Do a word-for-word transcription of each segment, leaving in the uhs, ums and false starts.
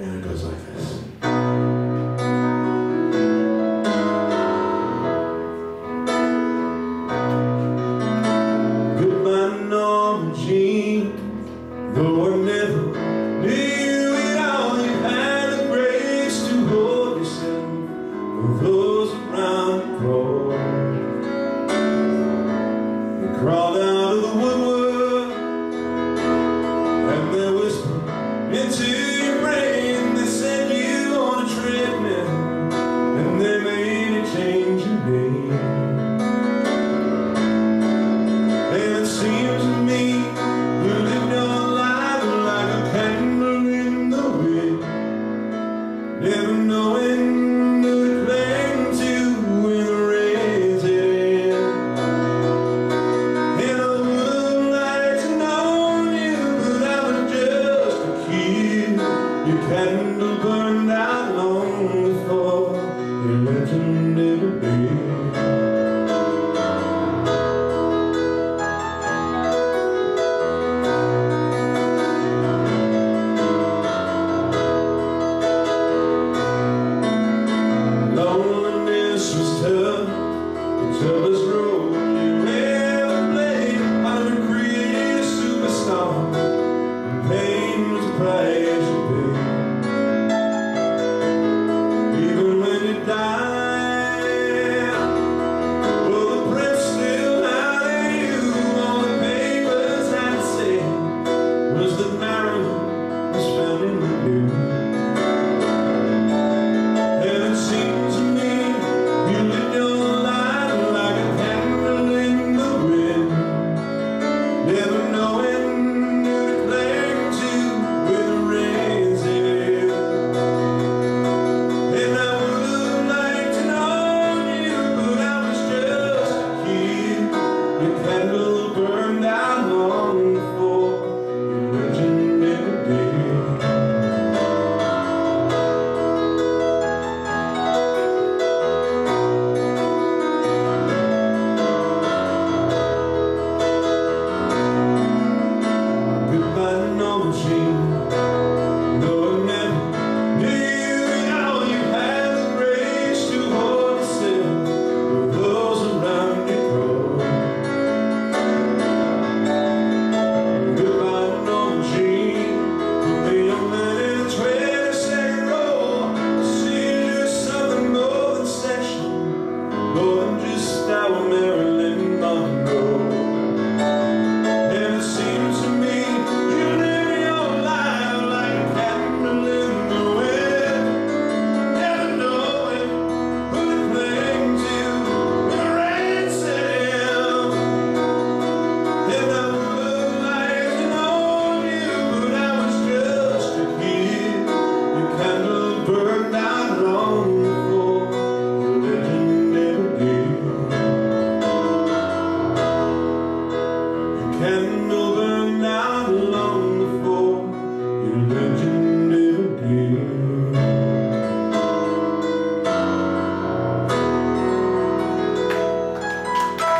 and it goes like this. Goodbye, Norma Jean, though I never knew it all, you had the grace to hold yourself for those around the corner. You crawled out of the woodwork and they whispered into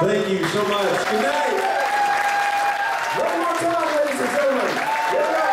Thank you so much. Good night.